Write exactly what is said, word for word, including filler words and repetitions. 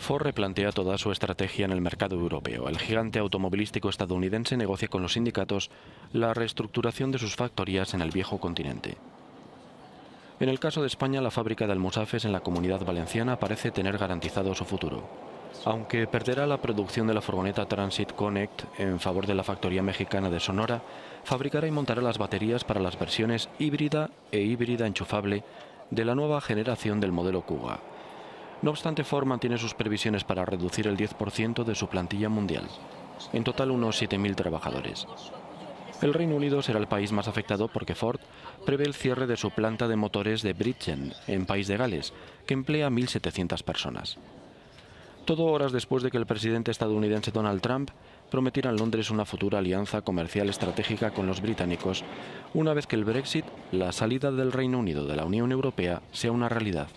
Ford replantea toda su estrategia en el mercado europeo. El gigante automovilístico estadounidense negocia con los sindicatos la reestructuración de sus factorías en el viejo continente. En el caso de España, la fábrica de Almussafes en la Comunidad Valenciana parece tener garantizado su futuro, aunque perderá la producción de la furgoneta Transit Connect en favor de la factoría mexicana de Sonora. Fabricará y montará las baterías para las versiones híbrida e híbrida enchufable de la nueva generación del modelo Kuga. No obstante, Ford mantiene sus previsiones para reducir el diez por ciento de su plantilla mundial, en total unos siete mil trabajadores. El Reino Unido será el país más afectado porque Ford prevé el cierre de su planta de motores de Bridgend, en País de Gales, que emplea a mil setecientas personas. Todo horas después de que el presidente estadounidense Donald Trump prometiera en Londres una futura alianza comercial estratégica con los británicos, una vez que el Brexit, la salida del Reino Unido de la Unión Europea, sea una realidad.